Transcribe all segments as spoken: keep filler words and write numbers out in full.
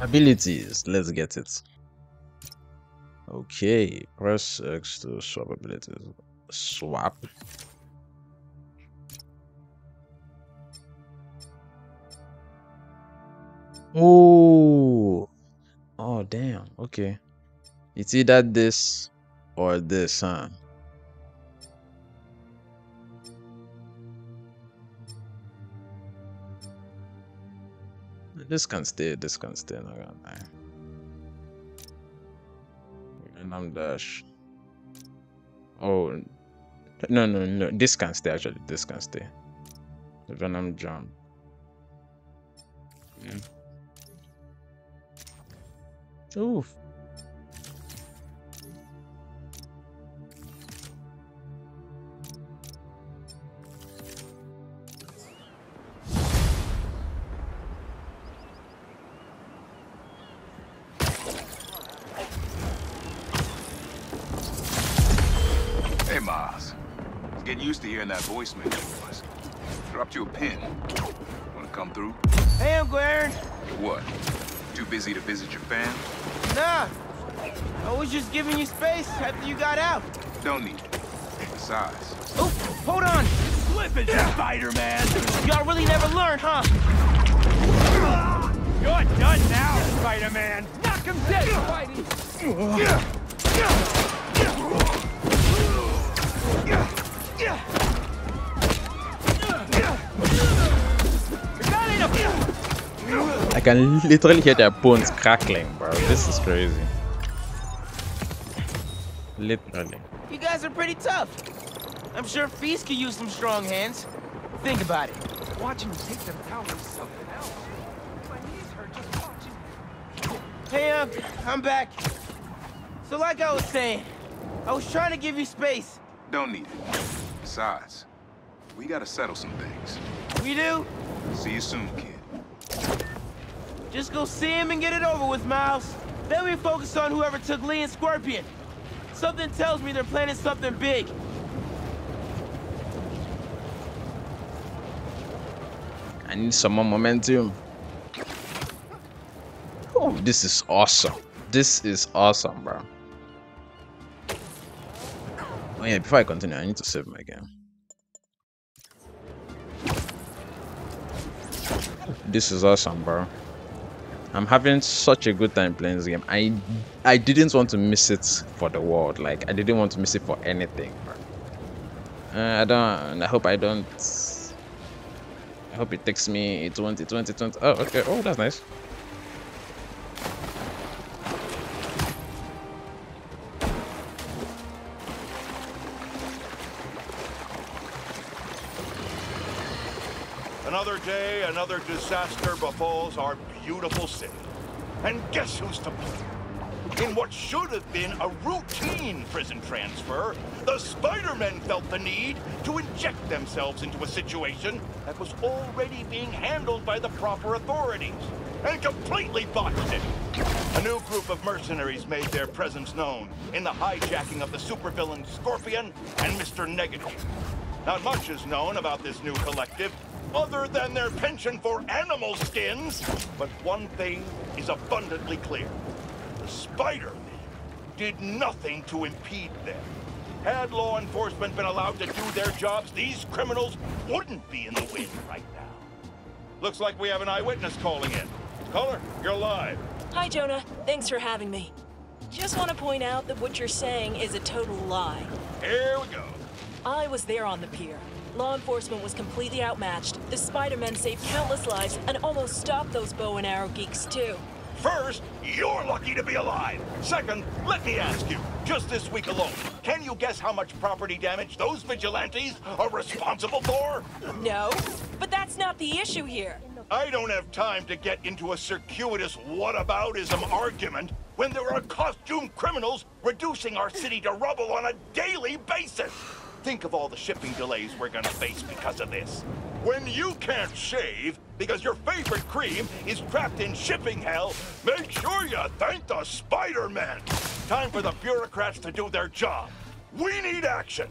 Abilities. Let's get it. Okay, press X to swap abilities. Swap. Oh, oh damn. Okay, it's either this or this, huh? This can stay. This can stay. Not gonna lie. Random dash. Oh, no, no, no. This can stay. Actually, this can stay. The Venom jump. Yeah. Oof. Hey, Miles. Get used to hearing that voicemail of yours. Dropped you a pin. Wanna come through? Hey, Uncle Aaron. What? Too busy to visit your fam? Nah, I was just giving you space after you got out. Don't need it. Besides. Oh, hold on! Slipping, Spider-Man! Y'all really never learn, huh? You're done now, Spider-Man! Knock him dead, Spidey! I can literally hear their bones crackling, bro. This is crazy. Literally. You guys are pretty tough. I'm sure Feast could use some strong hands. Think about it. Watching you take them down is something else. My knees hurt just watching. Hey, um, I'm back. So like I was saying, I was trying to give you space. Don't need it. Besides, we gotta settle some things. We do? See you soon, kid. Just go see him and get it over with, Miles. Then we focus on whoever took Lee and Scorpion. Something tells me they're planning something big. I need some more momentum. Oh, this is awesome. This is awesome, bro. Oh yeah, before I continue, I need to save my game. This is awesome, bro. I'm having such a good time playing this game. I I didn't want to miss it for the world. Like, I didn't want to miss it for anything. Uh, I don't. I hope I don't. I hope it takes me. It won't. It won't. It won't. Oh, okay. Oh, that's nice. Another day, another disaster befalls our beautiful city. And guess who's to blame? In what should have been a routine prison transfer, the Spider-Men felt the need to inject themselves into a situation that was already being handled by the proper authorities, and completely botched it. A new group of mercenaries made their presence known in the hijacking of the supervillain Scorpion and Mister Negative. Not much is known about this new collective, other than their penchant for animal skins. But one thing is abundantly clear. The Spider-Man did nothing to impede them. Had law enforcement been allowed to do their jobs, these criminals wouldn't be in the wind right now. Looks like we have an eyewitness calling in. Caller, you're live. Hi, Jonah. Thanks for having me. Just want to point out that what you're saying is a total lie. Here we go. I was there on the pier. Law enforcement was completely outmatched. The Spider-Men saved countless lives and almost stopped those bow and arrow geeks, too. First, you're lucky to be alive. Second, let me ask you, just this week alone, can you guess how much property damage those vigilantes are responsible for? No, but that's not the issue here. I don't have time to get into a circuitous whataboutism argument when there are costumed criminals reducing our city to rubble on a daily basis. Think of all the shipping delays we're gonna face because of this. When you can't shave because your favorite cream is trapped in shipping hell, make sure you thank the Spider-Man. Time for the bureaucrats to do their job. We need action.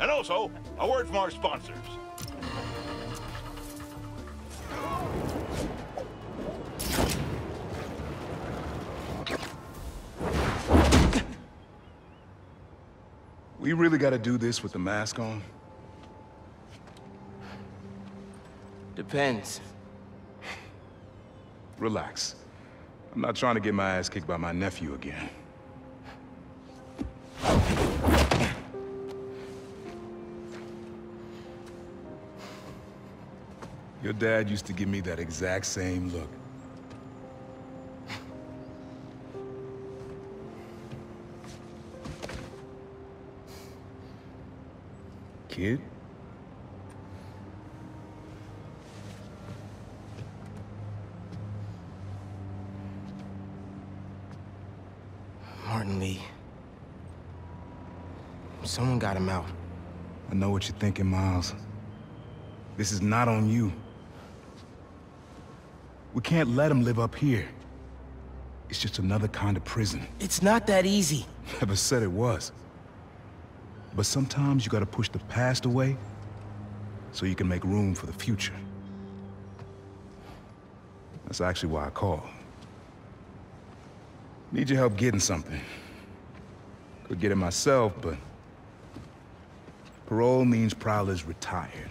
And also, a word from our sponsors. We really gotta do this with the mask on? Depends. Relax. I'm not trying to get my ass kicked by my nephew again. Your dad used to give me that exact same look. Kid? Martin Lee. Someone got him out. I know what you're thinking, Miles. This is not on you. We can't let him live up here. It's just another kind of prison. It's not that easy. Never said it was. But sometimes you gotta push the past away so you can make room for the future. That's actually why I called. Need your help getting something. Could get it myself, but parole means Prowler's retired.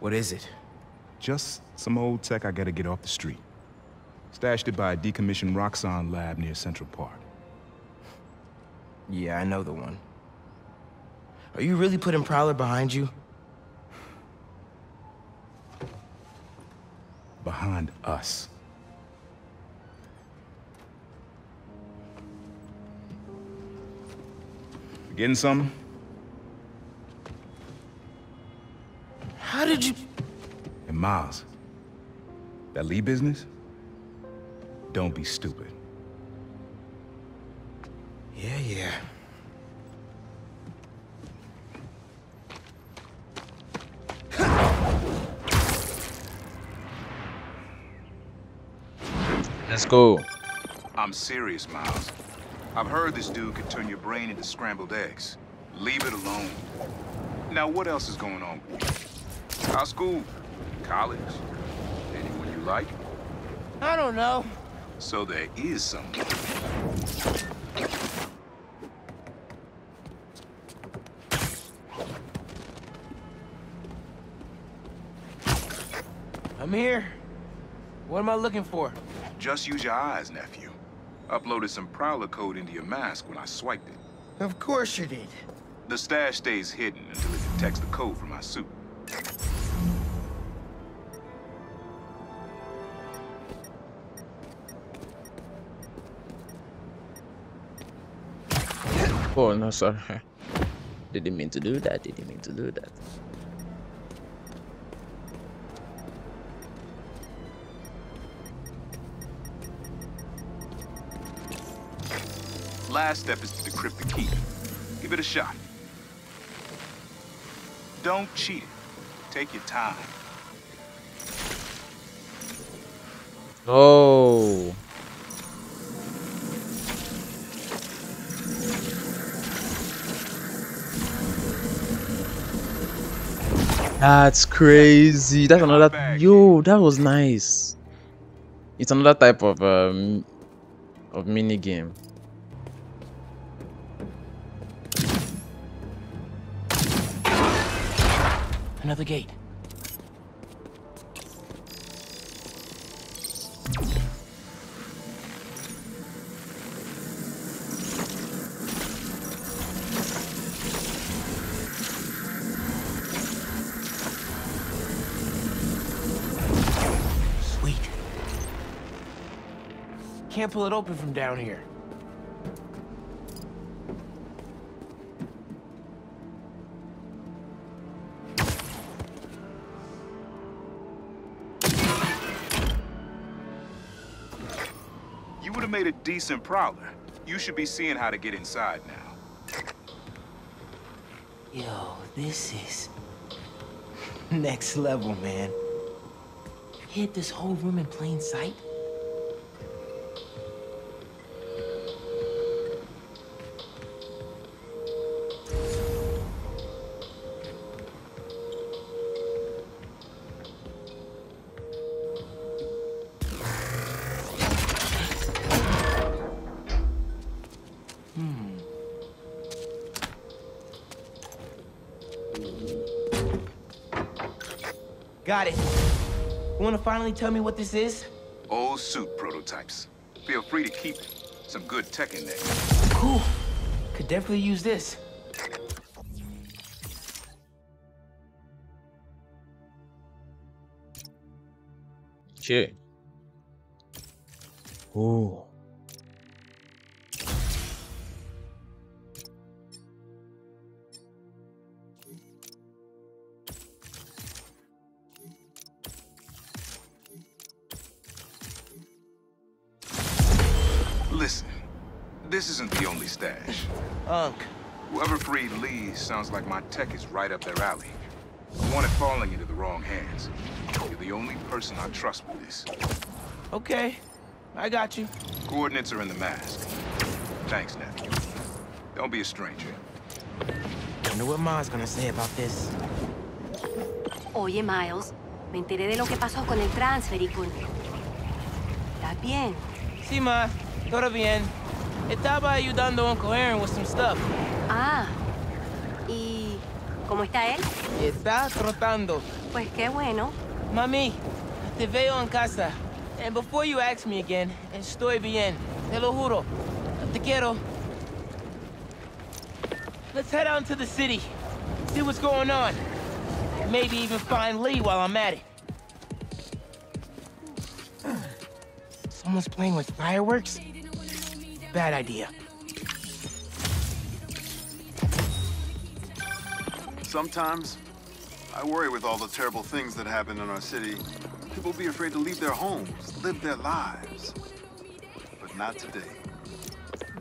What is it? Just some old tech I gotta get off the street. Stashed it by a decommissioned Roxon lab near Central Park. Yeah, I know the one. Are you really putting Prowler behind you? Behind us. You getting something? How did you... And Miles, that Lee business? Don't be stupid. Yeah, yeah. Let's go. I'm serious, Miles. I've heard this dude could turn your brain into scrambled eggs. Leave it alone. Now, what else is going on with you? How's school? College? Anyone you like? I don't know. So there is something. I'm here. What am I looking for? Just use your eyes, nephew. Uploaded some Prowler code into your mask when I swiped it. Of course you did. The stash stays hidden until it detects the code from my suit. Oh, no, sorry. Didn't mean to do that. Didn't mean to do that. Last step is to decrypt the key. Give it a shot. Don't cheat it. Take your time. Oh. That's crazy. That's another... Yo, that was nice. It's another type of, um, of mini game. Another gate. Sweet. Can't pull it open from down here. Made a decent Prowler. You should be seeing how to get inside now. Yo, this is next level, man. Hid this whole room in plain sight. Got it. You wanna finally tell me what this is? Old suit prototypes. Feel free to keep it. Some good tech in there. Cool. Could definitely use this. Okay. Ooh. Listen, this isn't the only stash. Unk. Whoever freed Lee sounds like my tech is right up their alley. I want it falling into the wrong hands. You're the only person I trust with this. Okay. I got you. Coordinates are in the mask. Thanks, nephew. Don't be a stranger. I wonder what Ma's gonna say about this. Oye, Miles. Me enteré de lo que pasó con el transfericul. ¿Está bien? Sí, Ma. Todo bien. Estaba ayudando a Uncle Aaron with some stuff. Ah. ¿Y cómo está él? Está trotando. Pues qué bueno. Mami, te veo en casa. And before you ask me again, estoy bien. Te lo juro. Te quiero. Let's head out into the city. See what's going on. Maybe even find Lee while I'm at it. Someone's playing with fireworks? Bad idea. Sometimes, I worry with all the terrible things that happen in our city. People be afraid to leave their homes, live their lives. But not today.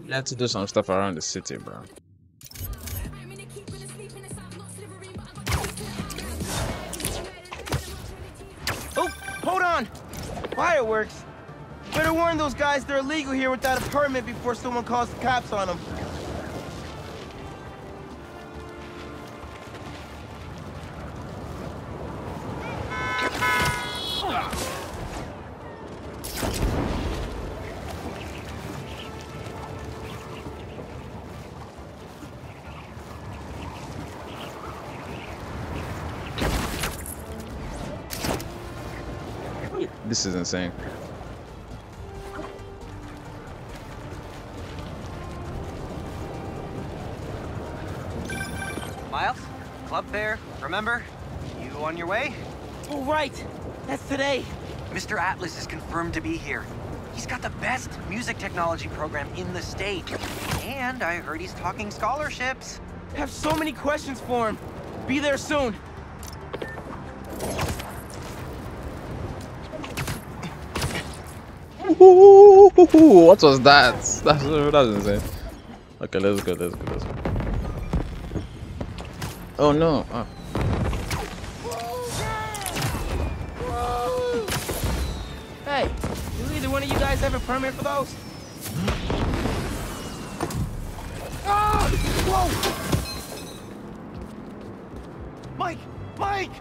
You have to do some stuff around the city, bro. Oh, hold on! Fireworks? Better warn those guys they're illegal here without a permit before someone calls the cops on them. This is insane. Miles, club fair, remember? You on your way? Oh, right. That's today. Mister Atlas is confirmed to be here. He's got the best music technology program in the state. And I heard he's talking scholarships. I have so many questions for him. Be there soon. Ooh, what was that? That's, that's insane. Okay, let's go, let's go, let's go. Oh no. Ah. Hey, do either one of you guys have a permit for those? Ah! Whoa! Mike! Mike!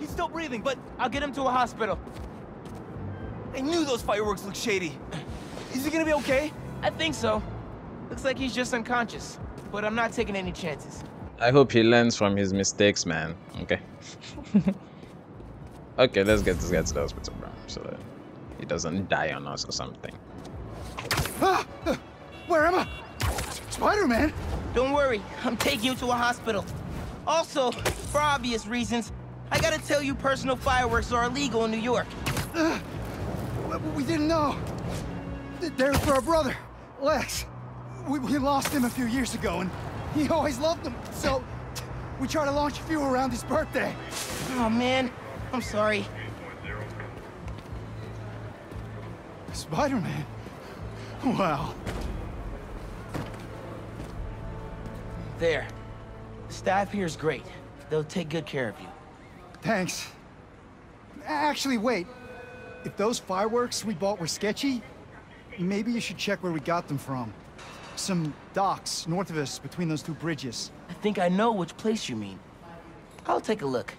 He's still breathing, but I'll get him to a hospital. I knew those fireworks looked shady. Is he gonna be okay? I think so. Looks like he's just unconscious, but I'm not taking any chances. I hope he learns from his mistakes, man. Okay. Okay, let's get this guy to the hospital, bro, so that he doesn't die on us or something. Ah, uh, where am I? Spider-Man! Don't worry, I'm taking you to a hospital. Also, for obvious reasons, I gotta tell you personal fireworks are illegal in New York. Uh, we didn't know. There's for our brother, Lex. We, we lost him a few years ago, and he always loved him. So we try to launch a few around his birthday. Oh man, I'm sorry. Spider-Man. Wow. There. The staff here is great. They'll take good care of you. Thanks. Actually, wait. If those fireworks we bought were sketchy, maybe you should check where we got them from. Some docks north of us between those two bridges. I think I know which place you mean. I'll take a look.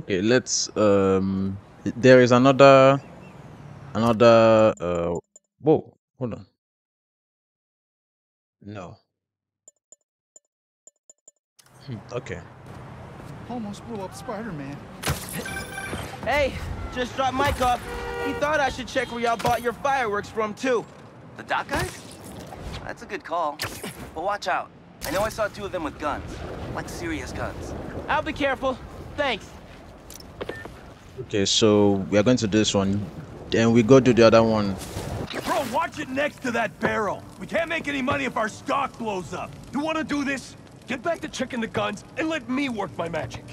Okay, let's um there is another another uh whoa, hold on. No. Hmm, okay. Almost blew up Spider-Man. Hey, just dropped Mike off. He thought I should check where y'all bought your fireworks from, too. The dock guys? That's a good call. But watch out. I know I saw two of them with guns. Like serious guns. I'll be careful. Thanks. Okay, so we are going to this one. Then we go to the other one. Bro, watch it next to that barrel. We can't make any money if our stock blows up. You want to do this? Get back to checking the guns and let me work my magic.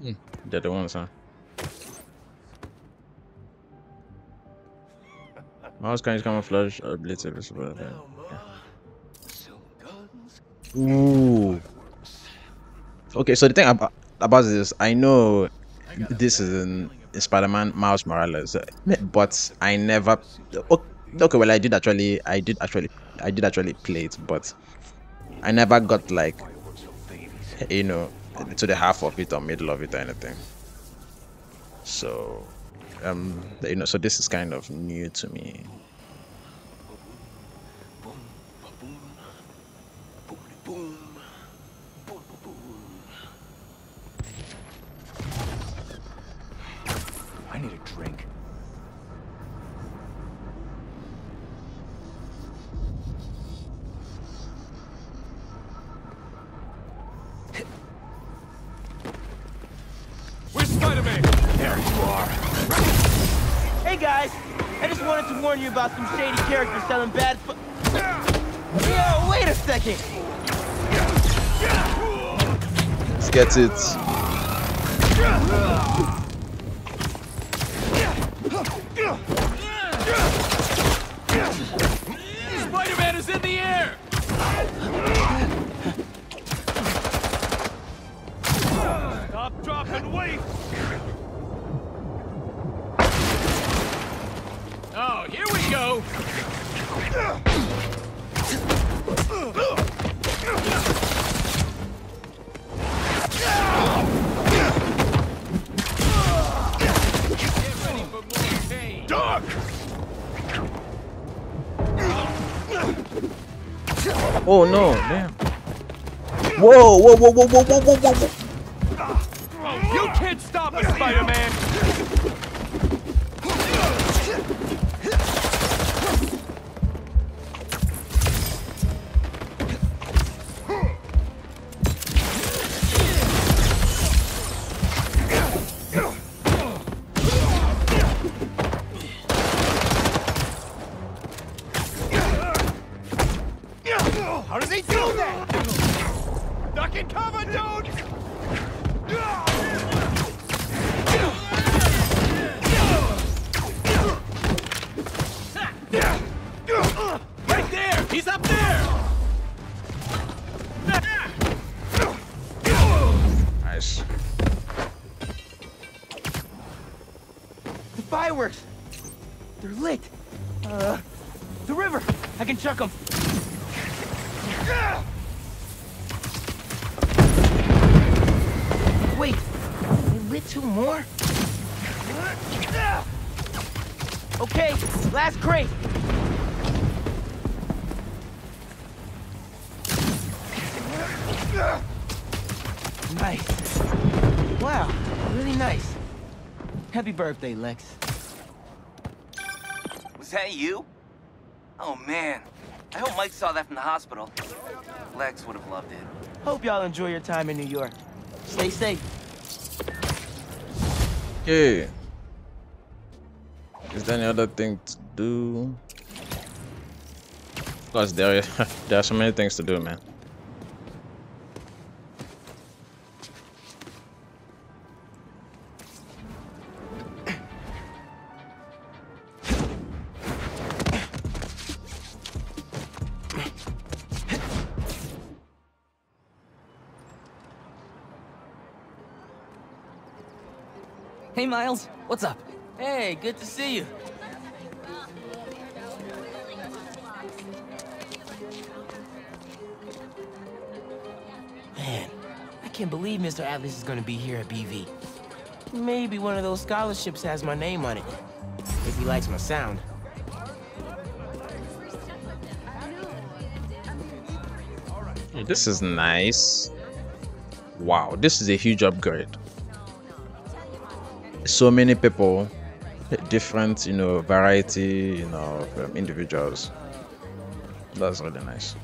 Hmm. They're the ones, huh? Mouse can use camouflage ability as well. Ooh. Okay, so the thing about, about this, I know this is in Spider-Man Miles Morales, but I never. Okay, well, I did actually, I did actually, I did actually play it, but I never got like, you know, to the half of it or middle of it or anything. So, um, you know, so this is kind of new to me. I need a drink. Where's Spider-Man? There you are. Hey guys, I just wanted to warn you about some shady characters selling bad fu- Yo, wait a second. Let's get it. Spider-Man is in the air! Stop, drop, and wait! Oh, here we go! Duck! Oh no, damn. Whoa, whoa, whoa, whoa, whoa, whoa, whoa, whoa, whoa. You can't stop us, Spider-Man! Happy birthday, Lex. Was that you? Oh, man. I hope Mike saw that from the hospital. Lex would have loved it. Hope y'all enjoy your time in New York. Stay safe. Hey. Is there any other thing to do? Of course, there, there are so many things to do, man. Hey, Miles. What's up? Hey, good to see you. Man, I can't believe Mister Atlas is going to be here at B V. Maybe one of those scholarships has my name on it. If he likes my sound. Hey, this is nice. Wow, this is a huge upgrade. so many people, different, you know, variety, you know, of um, individuals. That's really nice.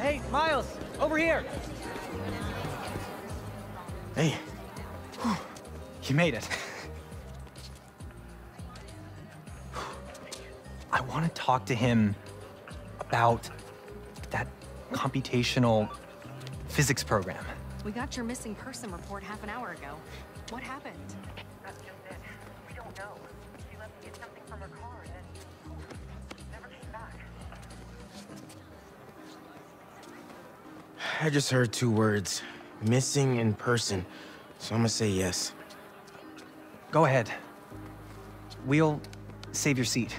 Hey, Miles, over here. Hey, whew. You made it. I want to talk to him about that computational physics program. We got your missing person report half an hour ago. What happened? That's just it. We don't know. She left to get something from her car and never came back. I just heard two words. Missing in person. So I'm gonna say yes. Go ahead. We'll save your seat.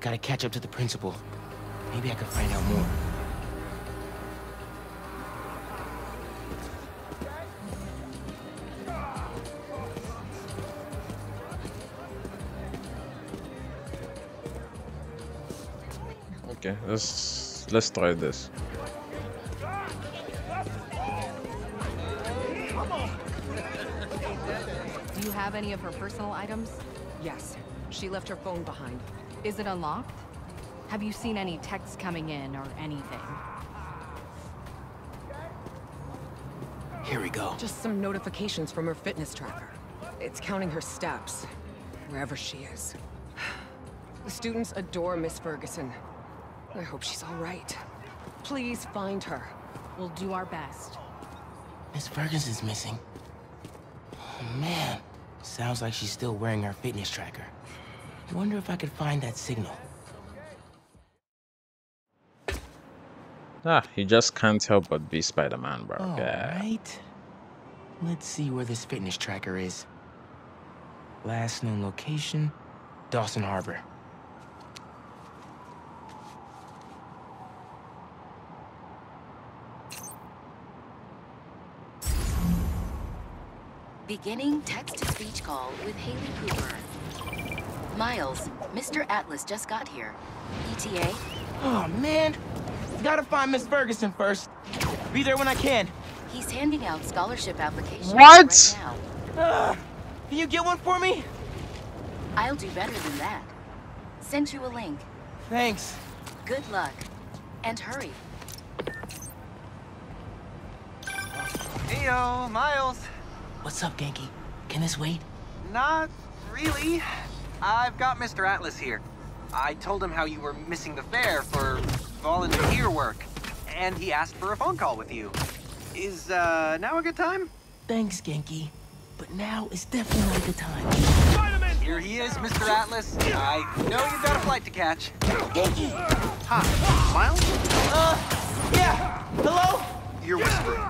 Gotta catch up to the principal. Maybe I could find out more. Okay, let's let's try this. Do you have any of her personal items? Yes. She left her phone behind. Is it unlocked? Have you seen any texts coming in or anything? Here we go. Just some notifications from her fitness tracker. It's counting her steps, wherever she is. The students adore Miss Ferguson. I hope she's all right. Please find her. We'll do our best. Miss Ferguson's missing. Oh, man. Sounds like she's still wearing her fitness tracker. I wonder if I could find that signal. Ah, he just can't help but be Spider-Man, bro. All right. Let's see where this fitness tracker is. Last known location, Dawson Harbor. Beginning text-to-speech call with Hayley Cooper. Miles, Mister Atlas just got here. E T A? Oh, man. Gotta find Miss Ferguson first. Be there when I can. He's handing out scholarship applications what? right now. Uh, can you get one for me? I'll do better than that. Send you a link. Thanks. Good luck. And hurry. Heyo, Miles. What's up, Genki? Can this wait? Not really. I've got Mister Atlas here. I told him how you were missing the fair for volunteer work, and he asked for a phone call with you. Is, uh, now a good time? Thanks, Genki. But now is definitely a good time. Here he is, Mister Atlas. I know you've got a flight to catch. Genki! Hi. Miles? Uh, yeah. Hello? You're whispering.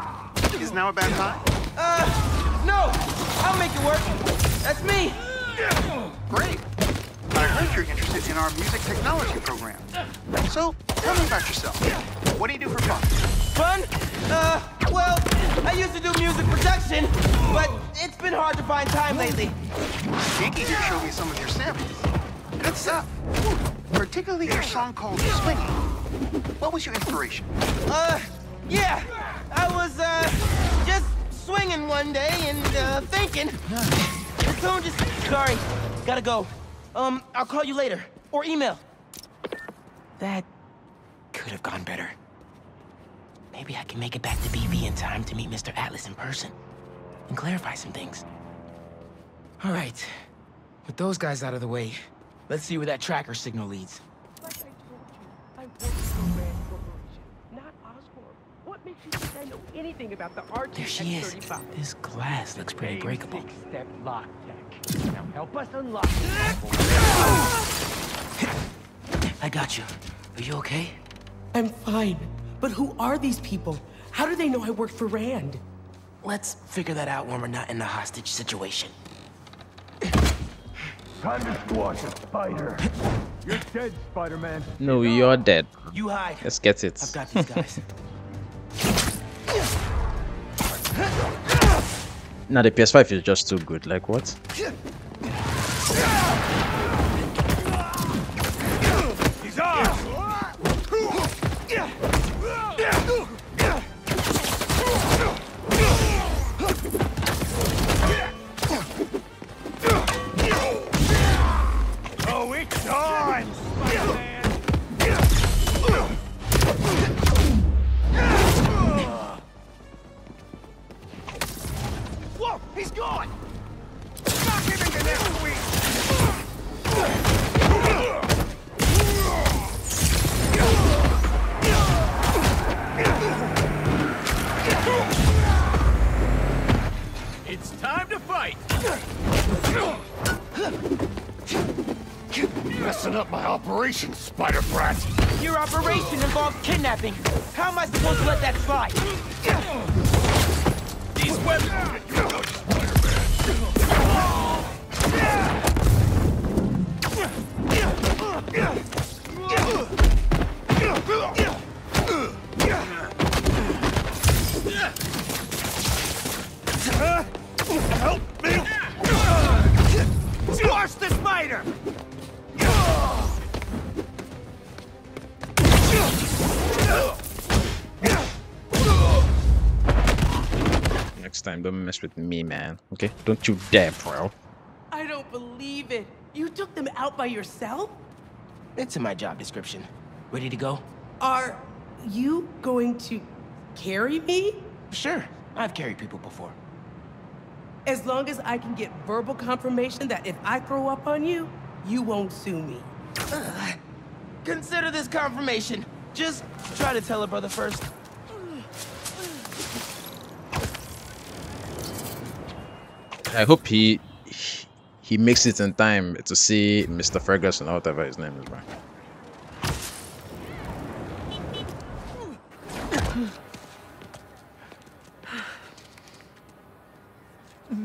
Is now a bad time? Uh, no! I'll make it work. That's me! Great! I heard you're interested in our music technology program. So, tell me about yourself. What do you do for fun? Fun? Uh, well, I used to do music production, but it's been hard to find time lately. Genki here showed me some of your samples. Good stuff. Particularly your song called Swinging. What was your inspiration? Uh, yeah. I was, uh, just swinging one day and, uh, thinking. Someone just... Sorry. Gotta go. Um, I'll call you later. Or email. That... could have gone better. Maybe I can make it back to B B in time to meet Mister Atlas in person. And clarify some things. Alright. With those guys out of the way, let's see where that tracker signal leads. Like I told you, I work for Rand Corporation, not Oscorp. What makes you think I know anything about the R T X thirty-five? There she is. This glass looks pretty breakable. Six-step lock. Now help us unlock it. I got you. Are you okay? I'm fine. But who are these people? How do they know I work for Rand? Let's figure that out when we're not in the hostage situation. Time to squash a spider. You're dead, Spider-Man. No, you're dead. You hide. Let's get it. I've got these guys. Now the P S five is just too good, like what? messing up my operation, Spider Brat. Your operation involved kidnapping. How am I supposed to let that slide? These weapons. Help me! Squash the spider! Next time, don't mess with me, man. Okay? Don't you dare, bro. I don't believe it. You took them out by yourself? It's in my job description. Ready to go? Are you going to carry me? Sure. I've carried people before. As long as I can get verbal confirmation that if I throw up on you, you won't sue me. Uh, consider this confirmation. Just try to tell her brother first. I hope he he makes it in time to see Mister Ferguson or whatever his name is, bro.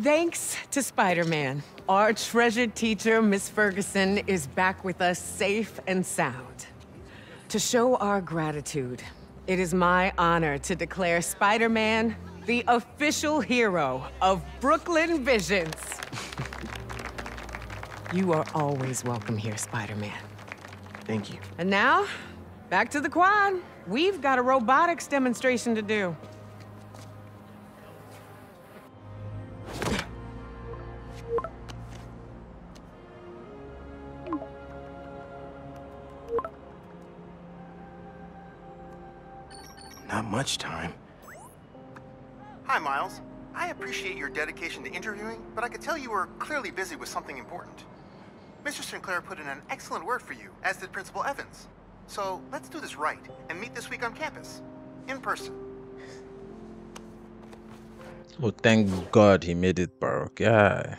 Thanks to Spider-Man, our treasured teacher, Miz Ferguson, is back with us safe and sound. To show our gratitude, it is my honor to declare Spider-Man the official hero of Brooklyn Visions. You are always welcome here, Spider-Man. Thank you. And now, back to the quad. We've got a robotics demonstration to do. Not much time. Hi, Miles. I appreciate your dedication to interviewing, but I could tell you were clearly busy with something important. Mister Sinclair put in an excellent word for you, as did Principal Evans. So let's do this right and meet this week on campus, in person. Oh, thank God he made it, bro. Yeah.